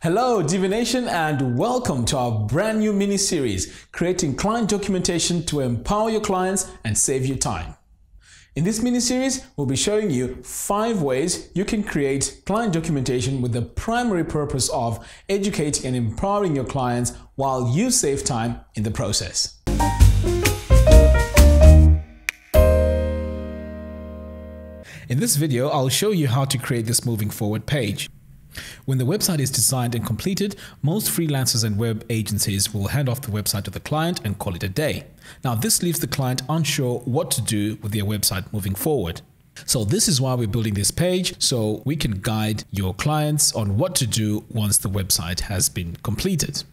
Hello Divination, and welcome to our brand new mini series, creating client documentation to empower your clients and save you time. In this mini series, we'll be showing you 5 ways you can create client documentation with the primary purpose of educating and empowering your clients while you save time in the process. In this video, I'll show you how to create this moving forward page. When the website is designed and completed, most freelancers and web agencies will hand off the website to the client and call it a day. Now, this leaves the client unsure what to do with their website moving forward. So this is why we're building this page, so we can guide your clients on what to do once the website has been completed.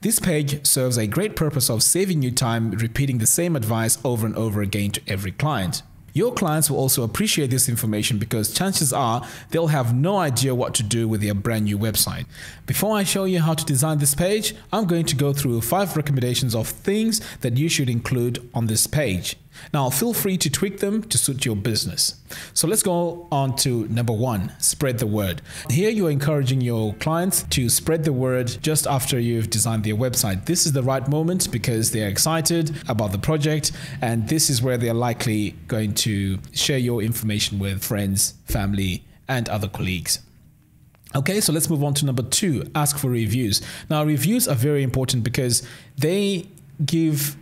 This page serves a great purpose of saving you time repeating the same advice over and over again to every client. Your clients will also appreciate this information because chances are they'll have no idea what to do with their brand new website. Before I show you how to design this page, I'm going to go through 5 recommendations of things that you should include on this page. Now, feel free to tweak them to suit your business. So let's go on to number 1, spread the word. Here you're encouraging your clients to spread the word just after you've designed their website. This is the right moment because they're excited about the project, and this is where they're likely going to share your information with friends, family, and other colleagues. Okay, so let's move on to number 2, ask for reviews. Now, reviews are very important because they give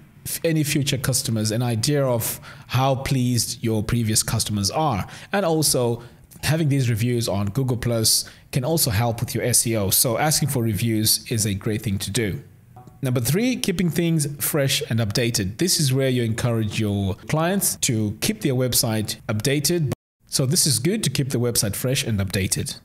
any future customers an idea of how pleased your previous customers are, and also having these reviews on Google Plus can also help with your SEO. So asking for reviews is a great thing to do. Number 3, keeping things fresh and updated. This is where you encourage your clients to keep their website updated. So this is good to keep the website fresh and updated.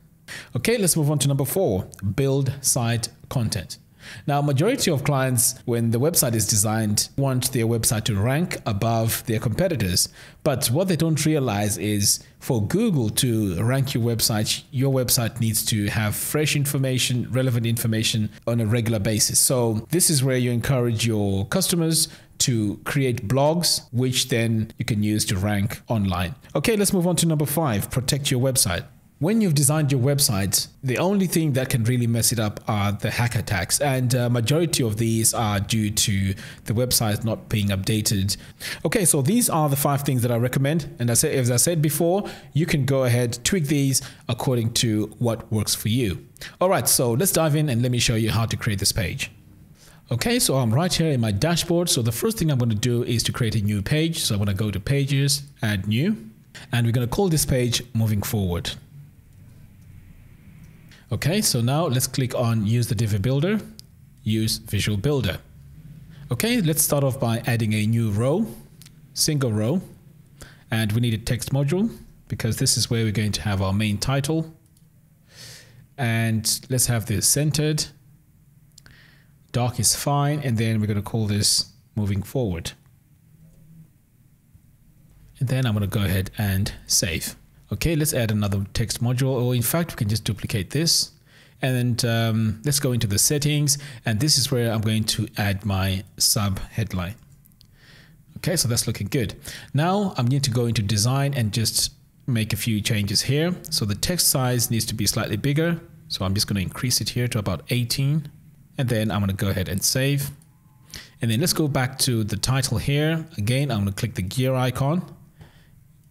Okay, let's move on to number 4, build site content. Now, majority of clients, when the website is designed, want their website to rank above their competitors. But what they don't realize is for Google to rank your website needs to have fresh information, relevant information on a regular basis. So this is where you encourage your customers to create blogs, which then you can use to rank online. Okay, let's move on to number 5, protect your website. When you've designed your website, the only thing that can really mess it up are the hack attacks, and majority of these are due to the website not being updated. Okay, so these are the 5 things that I recommend, and as I said before, you can go ahead, tweak these according to what works for you. All right, so let's dive in and let me show you how to create this page. Okay, so I'm right here in my dashboard. So the first thing I'm going to do is to create a new page. So I'm going to go to Pages, Add New, and we're going to call this page Moving Forward. Okay, so now let's click on Use the Divi Builder, Use Visual Builder. Okay, let's start off by adding a new row, single row, and we need a text module because this is where we're going to have our main title. And let's have this centered. Dark is fine, and then we're going to call this Moving Forward. And then I'm going to go ahead and save. Okay, let's add another text module, or in fact, we can just duplicate this. And let's go into the settings, and this is where I'm going to add my sub headline. Okay, so that's looking good. Now I'm going to go into design and just make a few changes here. So the text size needs to be slightly bigger. So I'm just going to increase it here to about 18, and then I'm going to go ahead and save. And then let's go back to the title here. Again, I'm going to click the gear icon,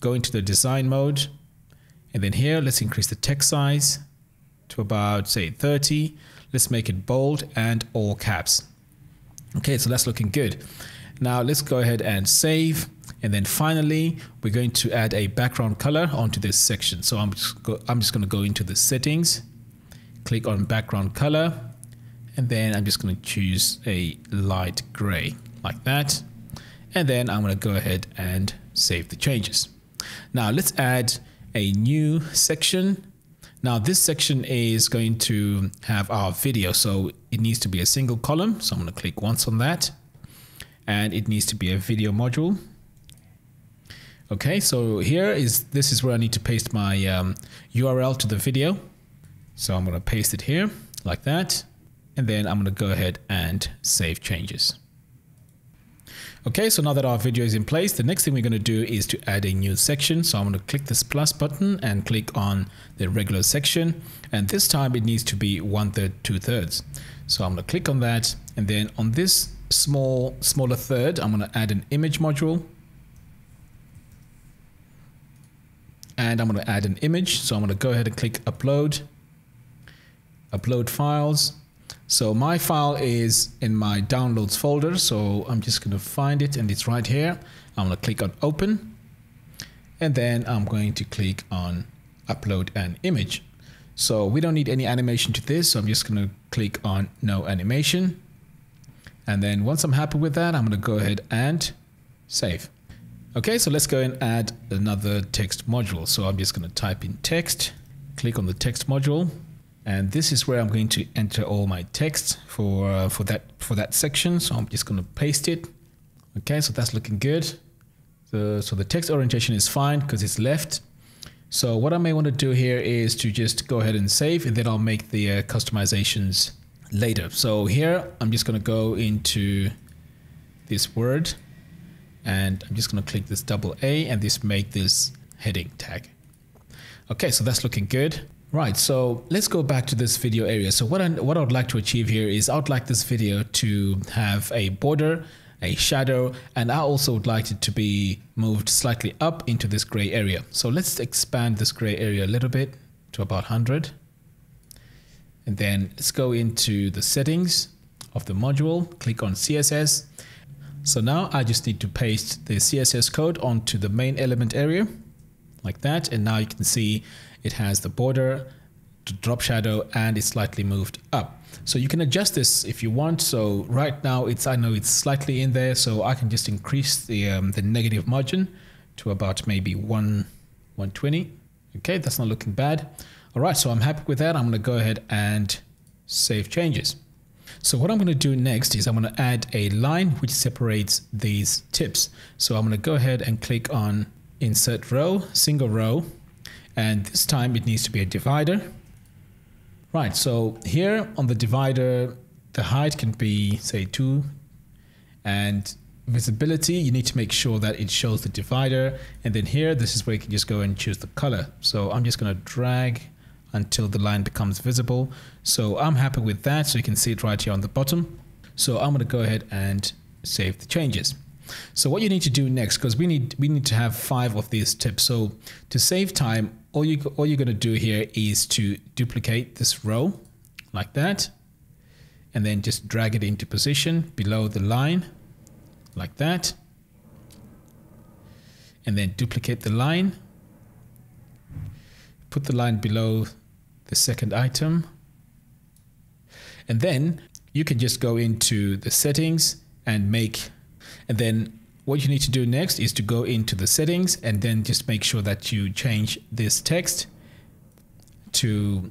go into the design mode. And then here, let's increase the text size to about, say, 30. Let's make it bold and all caps. Okay, so that's looking good. Now let's go ahead and save. And then finally, we're going to add a background color onto this section. So I'm just going to go into the settings, click on background color, and then I'm just going to choose a light gray like that. And then I'm going to go ahead and save the changes. Now let's add a new section. Now this section is going to have our video, so it needs to be a single column. So I'm going to click once on that, and it needs to be a video module. Okay, so this is where I need to paste my URL to the video. So I'm going to paste it here like that, and then I'm going to go ahead and save changes. Okay, so now that our video is in place, the next thing we're going to do is to add a new section. So I'm going to click this plus button and click on the regular section. And this time it needs to be 1/3, 2/3. So I'm going to click on that. And then on this smaller third, I'm going to add an image module. And I'm going to add an image. So I'm going to go ahead and click upload, upload files. So my file is in my downloads folder. So I'm just going to find it and it's right here. I'm going to click on open and then I'm going to click on upload an image. So we don't need any animation to this. So I'm just going to click on no animation. And then once I'm happy with that, I'm going to go ahead and save. Okay, so let's go and add another text module. So I'm just going to type in text, click on the text module. And this is where I'm going to enter all my text for that section. So I'm just going to paste it. Okay, so that's looking good. So the text orientation is fine because it's left. So what I may want to do here is to just go ahead and save, and then I'll make the customizations later. So here I'm just going to go into this word, and I'm just going to click this double A and this make this heading tag. Okay, so that's looking good. Right, so let's go back to this video area. So what I would like to achieve here is I would like this video to have a border, a shadow, and I also would like it to be moved slightly up into this gray area. So let's expand this gray area a little bit to about 100. And then let's go into the settings of the module, click on CSS. So now I just need to paste the CSS code onto the main element area like that. And now you can see it has the border, the drop shadow, and it's slightly moved up. So you can adjust this if you want. So right now I know it's slightly in there, so I can just increase the negative margin to about maybe 120. Okay, that's not looking bad. All right, so I'm happy with that. I'm gonna go ahead and save changes. So what I'm gonna do next is I'm gonna add a line which separates these tips. So I'm gonna go ahead and click on insert row, single row, and this time it needs to be a divider. Right, so here on the divider, the height can be say 2, and visibility, you need to make sure that it shows the divider. And then here, this is where you can just go and choose the color. So I'm just gonna drag until the line becomes visible. So I'm happy with that. So you can see it right here on the bottom. So I'm gonna go ahead and save the changes. So what you need to do next, because we need to have 5 of these tips. So to save time, all you're going to do here is to duplicate this row like that, and then just drag it into position below the line like that, and then duplicate the line, put the line below the second item, and then you can just go into the settings and make. And then what you need to do next is to go into the settings and then just make sure that you change this text to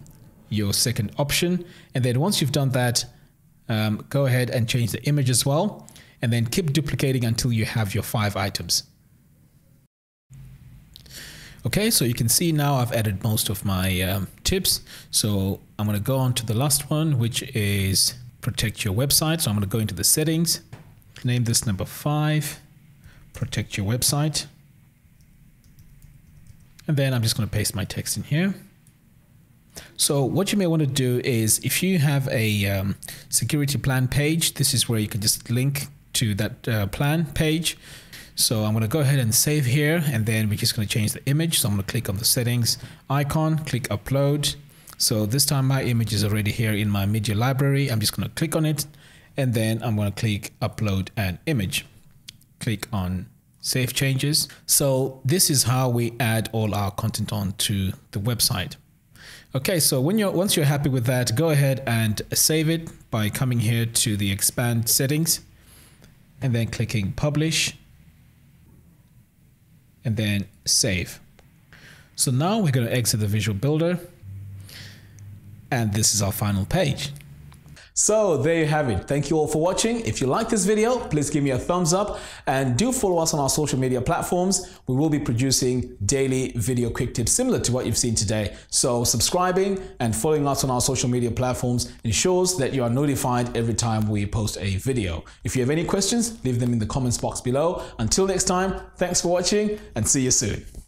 your second option. And then once you've done that, go ahead and change the image as well. And then keep duplicating until you have your 5 items. Okay, so you can see now I've added most of my tips. So I'm going to go on to the last one, which is protect your website. So I'm going to go into the settings. Name this number 5, protect your website. And then I'm just going to paste my text in here. So what you may want to do is if you have a security plan page, this is where you can just link to that plan page. So I'm going to go ahead and save here, and then we're just going to change the image. So I'm going to click on the settings icon, click upload. So this time my image is already here in my media library. I'm just going to click on it. And then I'm going to click upload an image, click on save changes. So this is how we add all our content onto the website. Okay, so once you're happy with that, go ahead and save it by coming here to the expand settings and then clicking publish and then save. So now we're going to exit the Visual Builder, and this is our final page. So there you have it. Thank you all for watching. If you like this video, please give me a thumbs up and do follow us on our social media platforms. We will be producing daily video quick tips similar to what you've seen today. So subscribing and following us on our social media platforms ensures that you are notified every time we post a video. If you have any questions, leave them in the comments box below. Until next time, thanks for watching and see you soon.